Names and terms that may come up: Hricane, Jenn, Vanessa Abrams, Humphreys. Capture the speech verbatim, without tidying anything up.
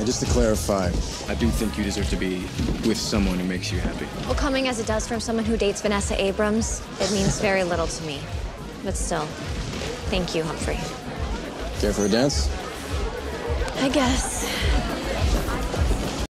And just to clarify, I do think you deserve to be with someone who makes you happy. Well, coming as it does from someone who dates Vanessa Abrams, it means very little to me. But still, thank you, Humphrey. Care for a dance? I guess.